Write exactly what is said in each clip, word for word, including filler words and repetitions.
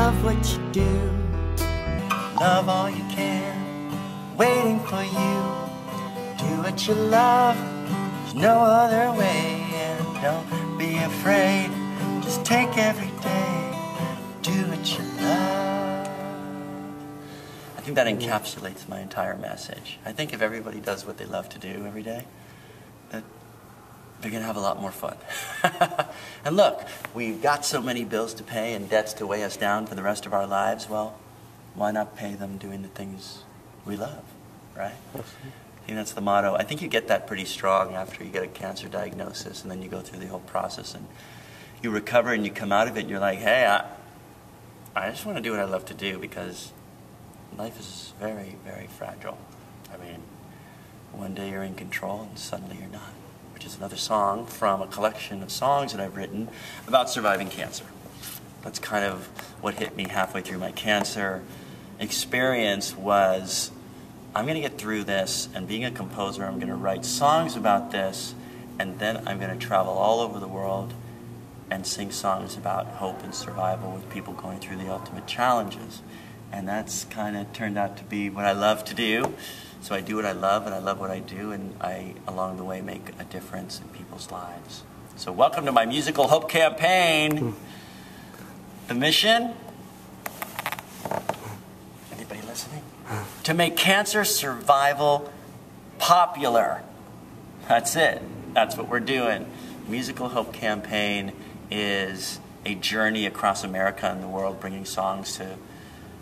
Love what you do, love all you can, waiting for you. Do what you love, there's no other way. And don't be afraid, just take every day, do what you love. I think that encapsulates my entire message. I think if everybody does what they love to do every day, that they're gonna have a lot more fun. And look, we've got so many bills to pay and debts to weigh us down for the rest of our lives. Well, why not pay them doing the things we love, right? I think that's the motto. I think you get that pretty strong after you get a cancer diagnosis, and then you go through the whole process and you recover and you come out of it and you're like, hey, I, I just want to do what I love to do, because life is very, very fragile. I mean, one day you're in control and suddenly you're not. Which is another song from a collection of songs that I've written about surviving cancer. That's kind of what hit me halfway through my cancer experience was, I'm going to get through this, and being a composer, I'm going to write songs about this, and then I'm going to travel all over the world and sing songs about hope and survival with people going through the ultimate challenges. And that's kind of turned out to be what I love to do. So I do what I love, and I love what I do, and I, along the way, make a difference in people's lives. So welcome to my Musical Hope Campaign. The mission, anybody listening? To make cancer survival popular. That's it. That's what we're doing. Musical Hope Campaign is a journey across America and the world, bringing songs to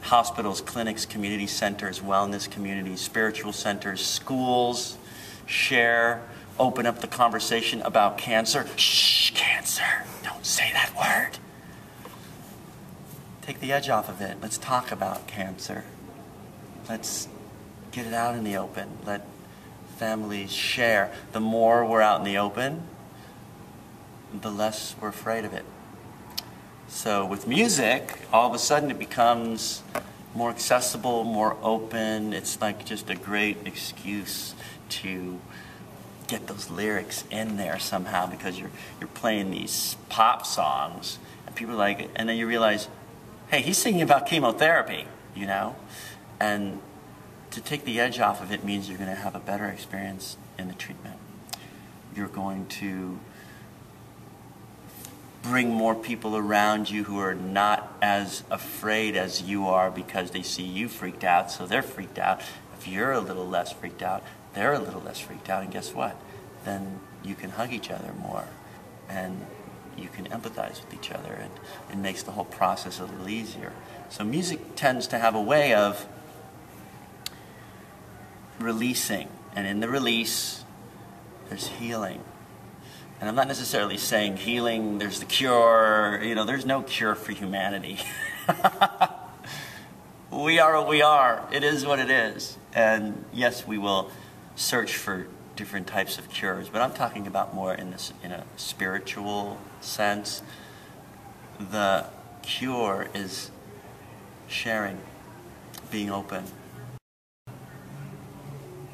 hospitals, clinics, community centers, wellness communities, spiritual centers, schools. Share, open up the conversation about cancer. Shh, cancer, don't say that word. Take the edge off of it. Let's talk about cancer. Let's get it out in the open. Let families share. The more we're out in the open, the less we're afraid of it. So with music, all of a sudden it becomes more accessible, more open. It's like just a great excuse to get those lyrics in there somehow, because you're, you're playing these pop songs and people are like, and then you realize, hey, he's singing about chemotherapy, you know? And to take the edge off of it means you're going to have a better experience in the treatment. You're going to bring more people around you who are not as afraid as you are, because they see you freaked out, so they're freaked out. If you're a little less freaked out, they're a little less freaked out, and guess what? Then you can hug each other more, and you can empathize with each other, and it makes the whole process a little easier. So music tends to have a way of releasing, and in the release, there's healing. And I'm not necessarily saying healing, there's the cure, you know, there's no cure for humanity. We are what we are. It is what it is. And yes, we will search for different types of cures, but I'm talking about more in this, in a spiritual sense. The cure is sharing, being open,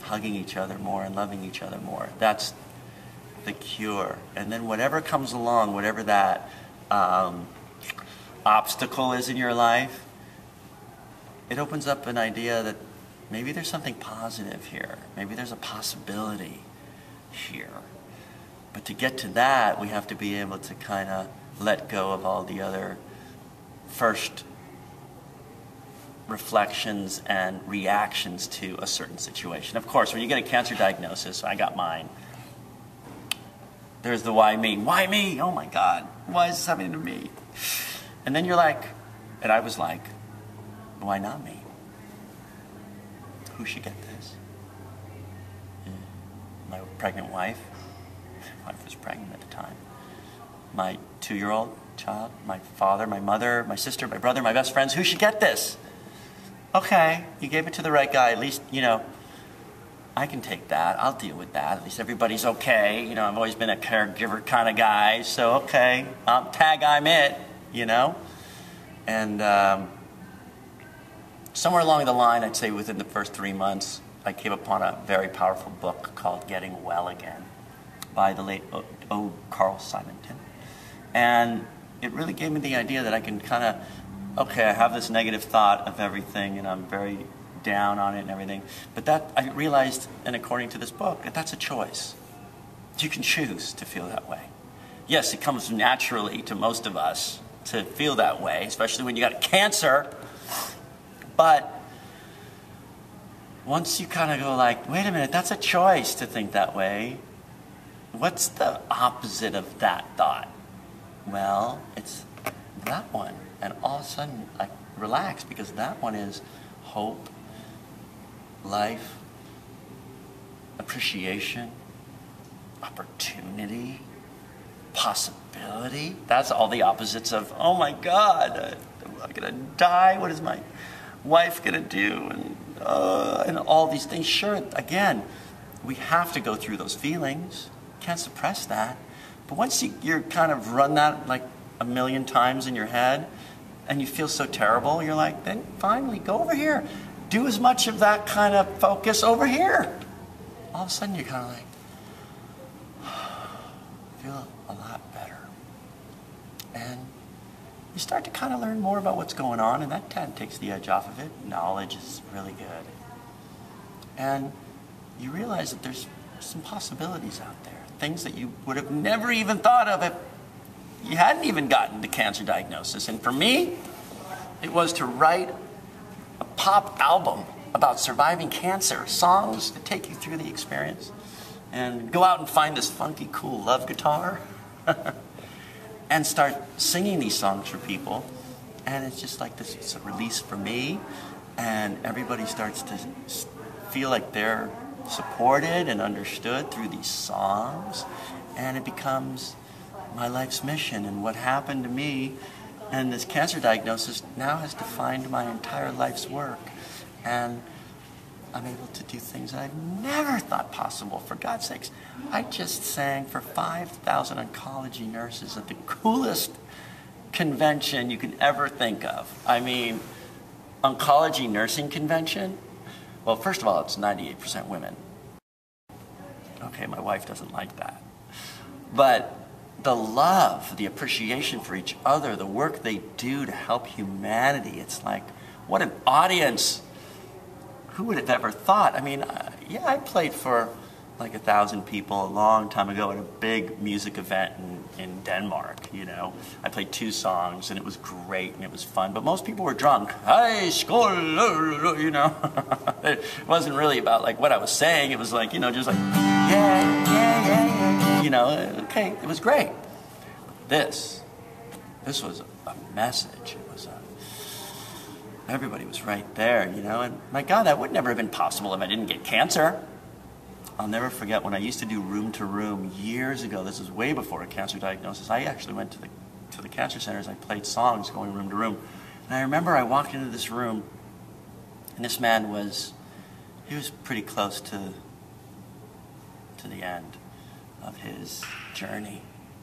hugging each other more and loving each other more. That's the cure. And then whatever comes along, whatever that um, obstacle is in your life, it opens up an idea that maybe there's something positive here. Maybe there's a possibility here. But to get to that, we have to be able to kind of let go of all the other first reflections and reactions to a certain situation. Of course, when you get a cancer diagnosis, I got mine, there's the why me. Why me? Oh my God. Why is this happening to me? And then you're like, and I was like, why not me? Who should get this? My pregnant wife. My wife was pregnant at the time. My two-year-old child, my father, my mother, my sister, my brother, my best friends. Who should get this? Okay, you gave it to the right guy. At least, you know, I can take that, I'll deal with that, at least everybody's okay, you know, I've always been a caregiver kind of guy, so okay, I'll tag I'm it, you know? And um, somewhere along the line, I'd say within the first three months, I came upon a very powerful book called Getting Well Again by the late O. o Carl Simonton. And it really gave me the idea that I can kind of okay, I have this negative thought of everything and I'm very down on it and everything. But that, I realized, and according to this book, that that's a choice. You can choose to feel that way. Yes, it comes naturally to most of us to feel that way, especially when you got cancer. But once you kind of go like, wait a minute, that's a choice to think that way. What's the opposite of that thought? Well, it's that one. And all of a sudden, I relax, because that one is hope, life, appreciation, opportunity, possibility. That's all the opposites of, oh my God, I'm gonna die, what is my wife gonna do, and, uh, and all these things. Sure, again, we have to go through those feelings, can't suppress that, but once you, you're kind of run that like a million times in your head, and you feel so terrible, you're like, then finally go over here, do as much of that kind of focus over here. All of a sudden you're kind of like, feel a lot better. And you start to kind of learn more about what's going on, and that kind of takes the edge off of it. Knowledge is really good. And you realize that there's some possibilities out there, things that you would have never even thought of if you hadn't even gotten the cancer diagnosis. And for me, it was to write a pop album about surviving cancer, songs to take you through the experience. And go out and find this funky, cool love guitar and start singing these songs for people. And it's just like this, it's a release for me. And everybody starts to feel like they're supported and understood through these songs. And it becomes my life's mission. And what happened to me and this cancer diagnosis now has defined my entire life's work. And I'm able to do things that I've never thought possible. For God's sakes, I just sang for five thousand oncology nurses at the coolest convention you could ever think of. I mean, oncology nursing convention? Well, first of all, it's ninety-eight percent women. Okay, my wife doesn't like that. But the love, the appreciation for each other, the work they do to help humanity, it's like, what an audience. Who would have ever thought? I mean, uh, yeah, I played for like a thousand people a long time ago at a big music event in, in Denmark, you know. I played two songs and it was great and it was fun, but most people were drunk. Hey, skål, you know. It wasn't really about like what I was saying. It was like, you know, just like, yeah, yeah, yeah, yeah, you know, okay, it was great. This, this was a message. It was a Everybody was right there, you know, and my God, that would never have been possible if I didn't get cancer. I'll never forget when I used to do room to room years ago. This was way before a cancer diagnosis. I actually went to the, to the cancer centers. I played songs going room to room. And I remember I walked into this room, and this man was, he was pretty close to, to the end of his journey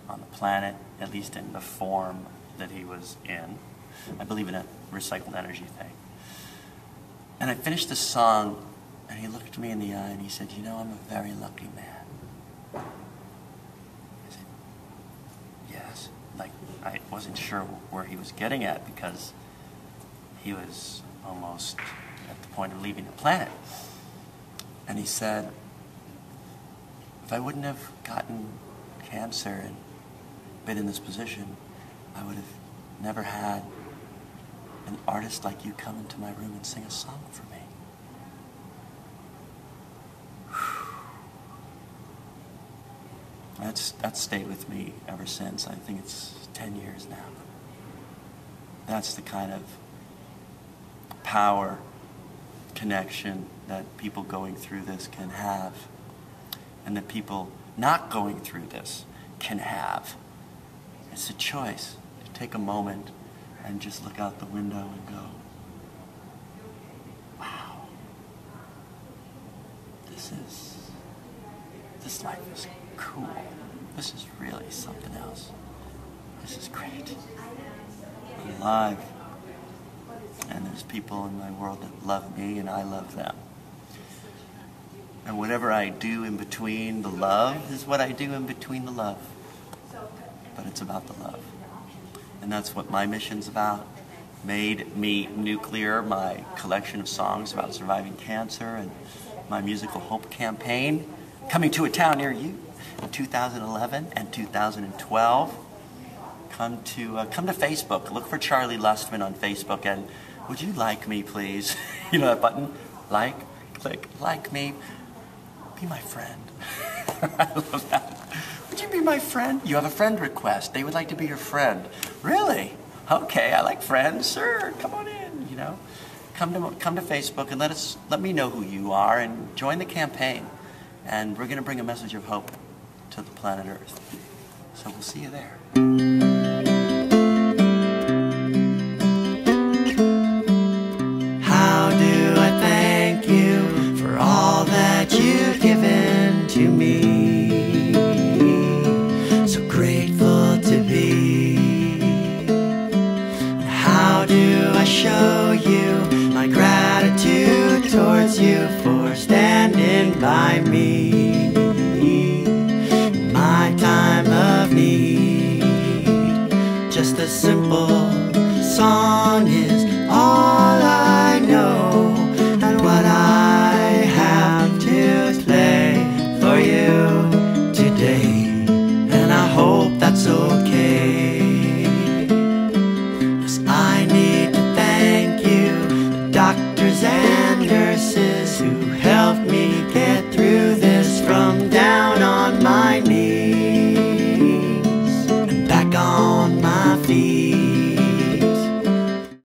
on the planet, at least in the form that he was in. I believe in a recycled energy thing. And I finished the song, and he looked me in the eye and he said, you know, I'm a very lucky man. I said, yes. Like, I wasn't sure where he was getting at, because he was almost at the point of leaving the planet. And he said, if I wouldn't have gotten cancer and been in this position, I would have never had an artist like you come into my room and sing a song for me. That's, that's stayed with me ever since. I think it's ten years now. That's the kind of power, connection that people going through this can have, and that people not going through this can have. It's a choice. Take a moment and just look out the window and go, wow, this is, this life is cool. This is really something else. This is great. I'm alive. And there's people in my world that love me and I love them. And whatever I do in between the love is what I do in between the love. But it's about the love. And that's what my mission's about. Made Me Nuclear, my collection of songs about surviving cancer, and my Musical Hope Campaign, coming to a town near you in two thousand eleven and two thousand twelve. Come to, uh, come to Facebook. Look for Charlie Lustman on Facebook, and would you like me, please? You know that button? Like, click, like me. Be my friend. I love that. Would you be my friend? You have a friend request. They would like to be your friend. Really? Okay, I like friends. Sure, come on in, you know. Come to, come to Facebook and let us, let me know who you are, and join the campaign. And we're going to bring a message of hope to the planet Earth. So we'll see you there. Show you my gratitude towards you for standing by me in my time of need. Just a simple